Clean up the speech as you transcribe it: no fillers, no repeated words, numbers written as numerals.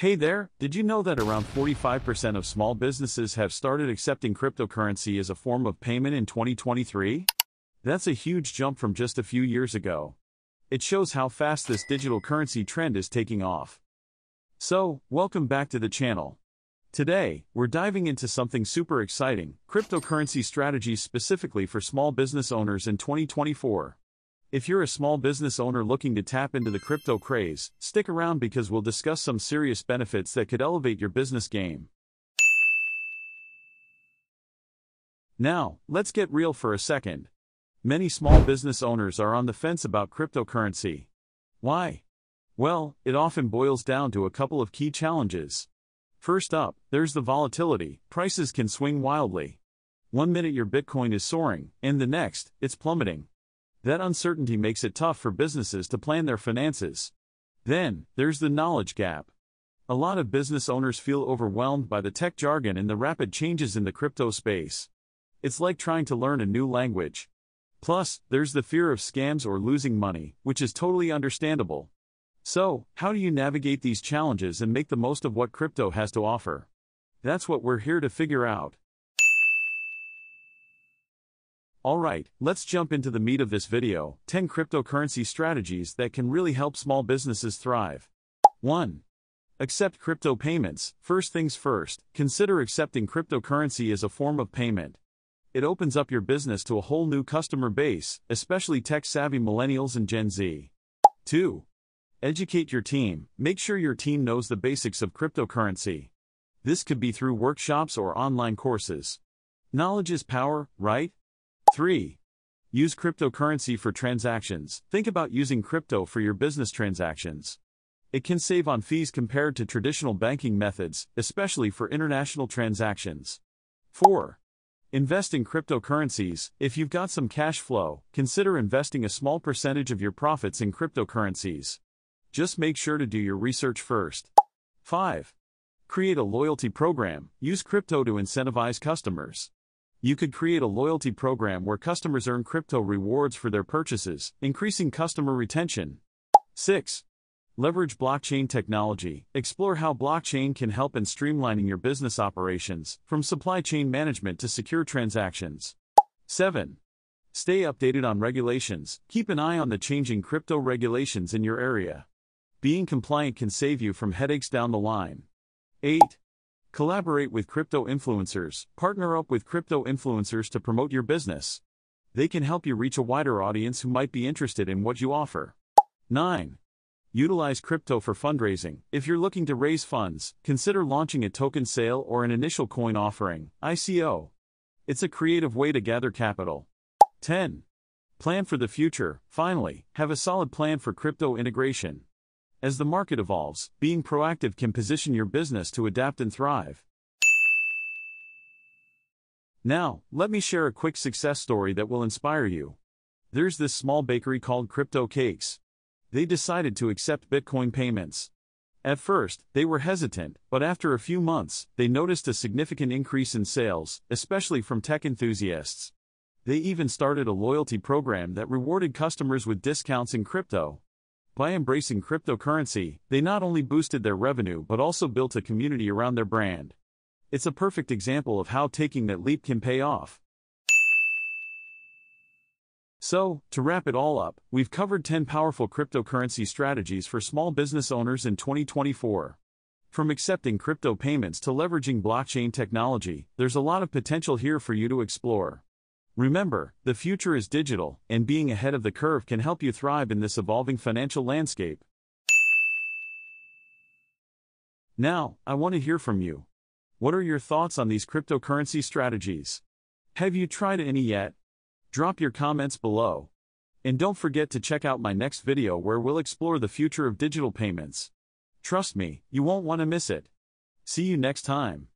Hey there, did you know that around 45% of small businesses have started accepting cryptocurrency as a form of payment in 2023? That's a huge jump from just a few years ago. It shows how fast this digital currency trend is taking off. So, welcome back to the channel. Today, we're diving into something super exciting, cryptocurrency strategies specifically for small business owners in 2024. If you're a small business owner looking to tap into the crypto craze, stick around because we'll discuss some serious benefits that could elevate your business game. Now, let's get real for a second. Many small business owners are on the fence about cryptocurrency. Why? Well, it often boils down to a couple of key challenges. First up, there's the volatility. Prices can swing wildly. One minute your Bitcoin is soaring, and the next, it's plummeting. That uncertainty makes it tough for businesses to plan their finances. Then, there's the knowledge gap. A lot of business owners feel overwhelmed by the tech jargon and the rapid changes in the crypto space. It's like trying to learn a new language. Plus, there's the fear of scams or losing money, which is totally understandable. So, how do you navigate these challenges and make the most of what crypto has to offer? That's what we're here to figure out. Alright, let's jump into the meat of this video, 10 cryptocurrency strategies that can really help small businesses thrive. 1. Accept crypto payments. First things first, consider accepting cryptocurrency as a form of payment. It opens up your business to a whole new customer base, especially tech-savvy millennials and Gen Z. 2. Educate your team. Make sure your team knows the basics of cryptocurrency. This could be through workshops or online courses. Knowledge is power, right? 3. Use cryptocurrency for transactions. Think about using crypto for your business transactions. It can save on fees compared to traditional banking methods, especially for international transactions. 4. Invest in cryptocurrencies. If you've got some cash flow, consider investing a small percentage of your profits in cryptocurrencies. Just make sure to do your research first. 5. Create a loyalty program. Use crypto to incentivize customers. You could create a loyalty program where customers earn crypto rewards for their purchases, increasing customer retention. 6. Leverage blockchain technology. Explore how blockchain can help in streamlining your business operations, from supply chain management to secure transactions. 7. Stay updated on regulations. Keep an eye on the changing crypto regulations in your area. Being compliant can save you from headaches down the line. 8. Collaborate with crypto influencers. Partner up with crypto influencers to promote your business. They can help you reach a wider audience who might be interested in what you offer. 9. Utilize crypto for fundraising. If you're looking to raise funds, consider launching a token sale or an initial coin offering, ICO. It's a creative way to gather capital. 10. Plan for the future. Finally, have a solid plan for crypto integration. As the market evolves, being proactive can position your business to adapt and thrive. Now, let me share a quick success story that will inspire you. There's this small bakery called Crypto Cakes. They decided to accept Bitcoin payments. At first, they were hesitant, but after a few months, they noticed a significant increase in sales, especially from tech enthusiasts. They even started a loyalty program that rewarded customers with discounts in crypto. By embracing cryptocurrency, they not only boosted their revenue but also built a community around their brand. It's a perfect example of how taking that leap can pay off. So, to wrap it all up, we've covered 10 powerful cryptocurrency strategies for small business owners in 2024. From accepting crypto payments to leveraging blockchain technology, there's a lot of potential here for you to explore. Remember, the future is digital, and being ahead of the curve can help you thrive in this evolving financial landscape. Now, I want to hear from you. What are your thoughts on these cryptocurrency strategies? Have you tried any yet? Drop your comments below. And don't forget to check out my next video where we'll explore the future of digital payments. Trust me, you won't want to miss it. See you next time.